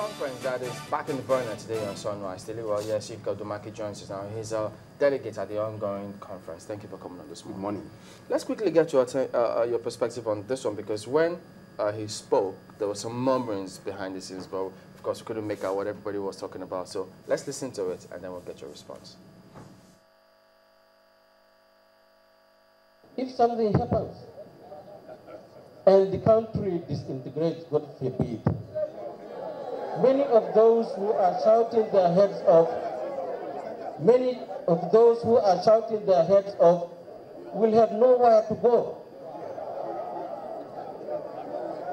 conference that is back in the burner today on Sunrise Daily. Well, yes, Yinka Odumakin joins us now. He's a delegate at the ongoing conference. Thank you for coming on this morning. Good morning. Let's quickly get your perspective on this one, because when he spoke, there were some murmurings behind the scenes, but of course we couldn't make out what everybody was talking about. So let's listen to it, and then we'll get your response. If something happens and the country disintegrates, God forbid, many of those who are shouting their heads off, will have nowhere to go.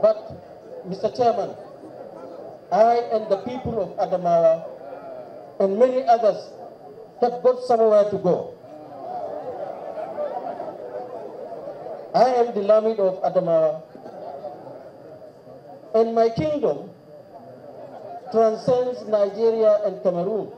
But, Mr. Chairman, I and the people of Adamawa and many others have got somewhere to go. I am the Lamido of Adamawa, and my kingdom transcends Nigeria and Cameroon.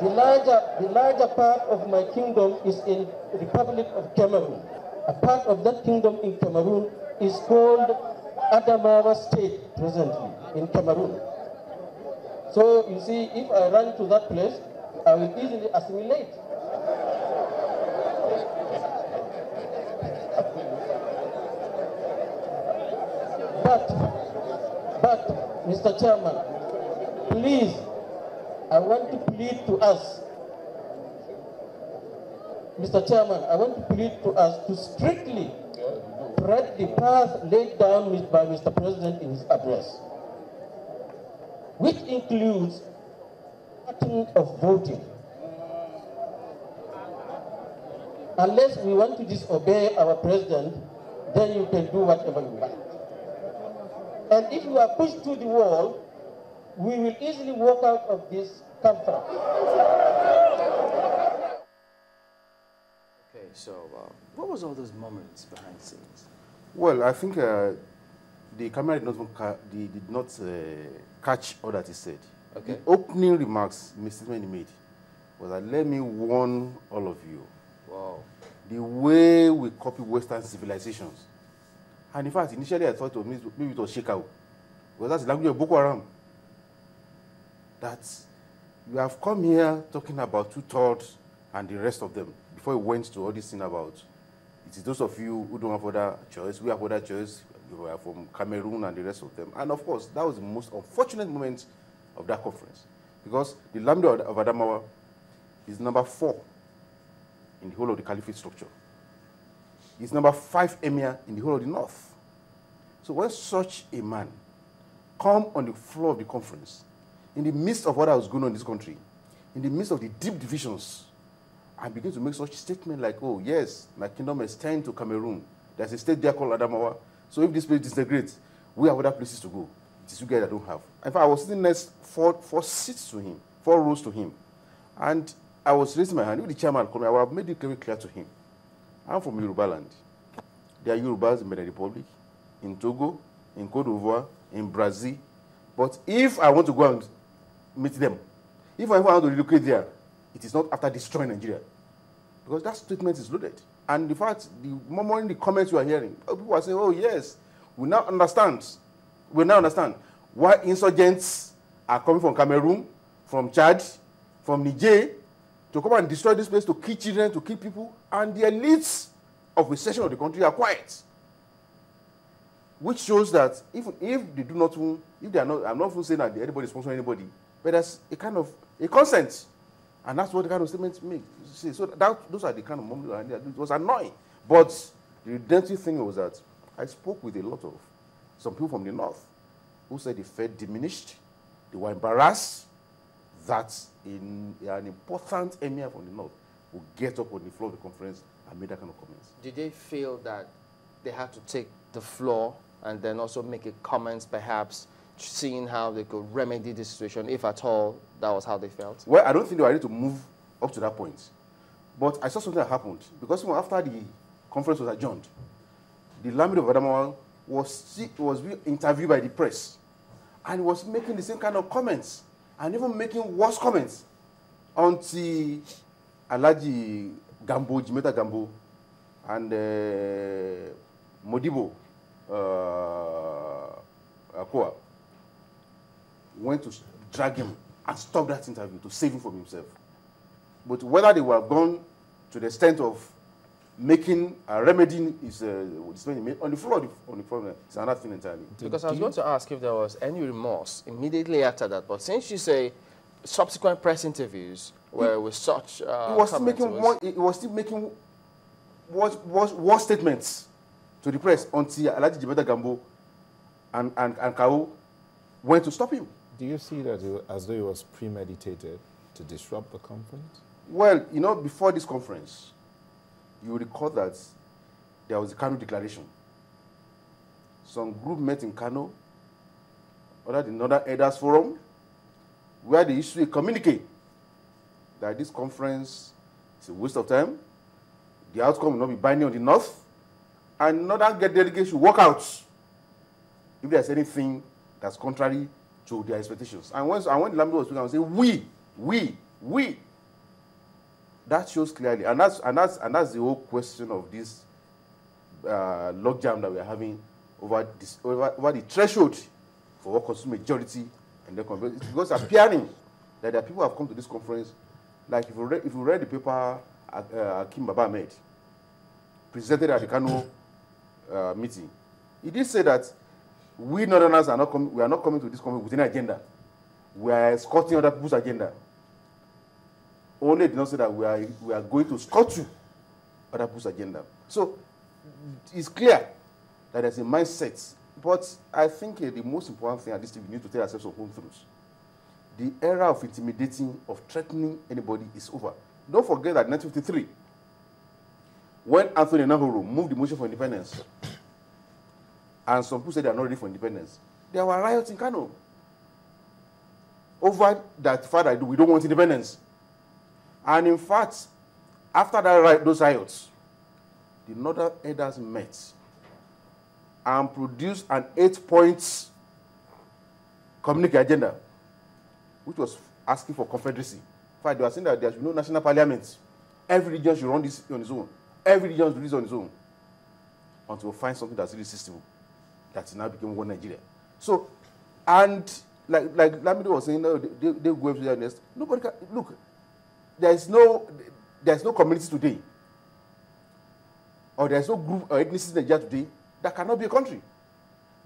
The larger part of my kingdom is in the Republic of Cameroon. A part of that kingdom in Cameroon is called Adamawa State presently in Cameroon. So you see, if I run to that place, I will easily assimilate. But, Mr. Chairman, please, I want to plead to us to strictly tread the path laid down by Mr. President in his address, which includes pattern of voting. Unless we want to disobey our president, then you can do whatever you want. And if you are pushed to the wall, we will easily walk out of this conference. Okay, so what was all those moments behind the scenes? Well, I think the camera did not catch all that he said. Okay. The opening remarks Mr. Mani made was that, let me warn all of you. Wow. The way we copy Western civilizations. And in fact, initially I thought it was, maybe it was Shekau, because that's the language of Boko Haram. That you have come here talking about two-thirds and the rest of them, before you went to all this thing about, it is those of you who don't have other choice, we have other choice, you are from Cameroon and the rest of them. And of course, that was the most unfortunate moment of that conference, because the Lamido of Adamawa is number 4 in the whole of the caliphate structure. He's number 5 emir in the whole of the north. So when such a man come on the floor of the conference, in the midst of what was going on in this country, in the midst of the deep divisions, and begin to make such statement like, oh, yes, my kingdom extends to Cameroon. There's a state there called Adamawa. So if this place disintegrates, we have other places to go. It is you guys that don't have. In fact, I was sitting next four seats to him, 4 rows to him. And I was raising my hand. If the chairman called me, I would have made it very clear to him. I'm from Yoruba land. There are Yorubas in the Republic, in Togo, in Côte d'Ivoire, in Brazil. But if I want to go and meet them, if I want to relocate there, it is not after destroying Nigeria. Because that statement is loaded. And in fact, the moment in the comments you are hearing, people are saying, oh yes, we now understand. We now understand why insurgents are coming from Cameroon, from Chad, from Niger, to come and destroy this place, to kill children, to kill people, and the elites of a section of the country are quiet. Which shows that if they do not, if they are not, I'm not saying that anybody is sponsoring anybody, but there's a kind of a consent. And that's what the kind of statements make. So that, those are the kind of moments that it was annoying. But the redemptive thing was that I spoke with a lot of some people from the north who said they felt diminished, they were embarrassed, that an important emir from the north will get up on the floor of the conference and make that kind of comments. Did they feel that they had to take the floor and then also make a comment, perhaps, seeing how they could remedy the situation, if at all that was how they felt? Well, I don't think they were ready to move up to that point. But I saw something that happened, because after the conference was adjourned, the Lamido of Adamawa was interviewed by the press and was making the same kind of comments, and even making worse comments until Alaji Gambo, Jimeta Gambo, and Modibo Akoa went to drag him and stop that interview to save him from himself. But whether they were gone to the extent of making a remedy is on the floor on the problem, it's another thing entirely. Because I was going to ask if there was any remorse immediately after that, but since you say subsequent press interviews were with such he was still making war statements to the press until Alaji Jimeta Gambo and Kao went to stop him. Do you see that as though it was premeditated to disrupt the conference? Well, you know, before this conference, you recall that there was a Kano declaration. Some group met in Kano, under the Northern Elders Forum, where they issued a communique that this conference is a waste of time, the outcome will not be binding on the North, and Northern delegates should walk out if there's anything that's contrary to their expectations. And when Lamido was speaking, I would say, we. That shows clearly, and that's the whole question of this logjam that we are having over the threshold for what constitutes majority in the conference. It's because appearing that there are people who have come to this conference, like if you read the paper Kim Baba made, presented at the Kano meeting, he did say that we Northerners are not coming. We are not coming to this conference with an agenda. We are escorting other people's agenda. Only did not say that we are going to scorch you other people's agenda. So it's clear that there's a mindset. But I think the most important thing at this time, we need to tell ourselves of home truths. The era of intimidating, of threatening anybody is over. Don't forget that in 1953, when Anthony Enahoro moved the motion for independence, and some people said they are not ready for independence, there were riots in Kano over that fact that we don't want independence. And in fact, after that, those riots, the Northern Elders met and produced an 8-point communique agenda, which was asking for confederacy. In fact, they were saying that there should be no national parliament. Every region should run this on its own. Every region should do this on its own. Until we find something that's really systemic, that now became one Nigeria. So, and like Lamido was saying, no, they go to their nest. Nobody can look. There's no community today, or there's no group or ethnicity in Nigeria today that cannot be a country.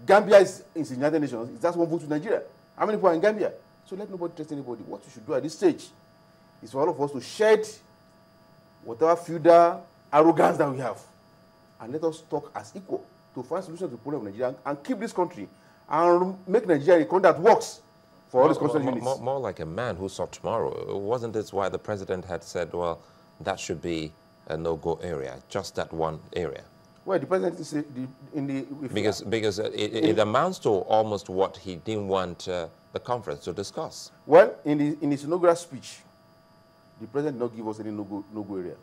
Gambia is in the United Nations. It's just one vote to Nigeria. How many people are in Gambia? So let nobody trust anybody. What you should do at this stage is for all of us to shed whatever feudal arrogance that we have, and let us talk as equal to find solutions to the problem of Nigeria and keep this country and make Nigeria a country that works. For all more like a man who saw tomorrow. Wasn't this why the president had said, well, that should be a no-go area, just that one area? Well, the president said Because it amounts to almost what he didn't want the conference to discuss. Well, in his inaugural speech, the president did not give us any no-go area.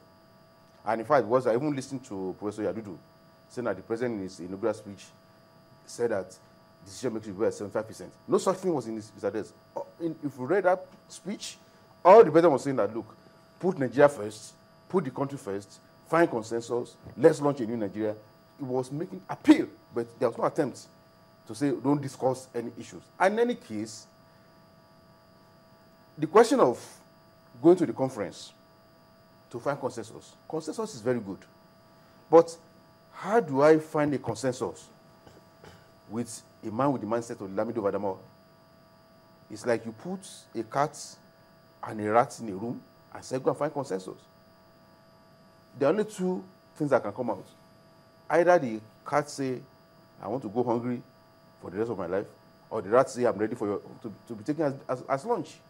And in fact, I even listened to Professor Yadudu saying that the president in his inaugural speech said that decision makes you 75%. No such thing was in his address. If you read that speech, all the president was saying that, look, put Nigeria first, put the country first, find consensus, let's launch a new Nigeria. It was making appeal, but there was no attempt to say don't discuss any issues. And in any case, the question of going to the conference to find consensus, consensus is very good. But how do I find a consensus with a man with the mindset of Lamido of Adamawa? It's like you put a cat and a rat in a room and say, go and find consensus. There are only two things that can come out. Either the cat say, I want to go hungry for the rest of my life, or the rat say, I'm ready for to be taken as lunch.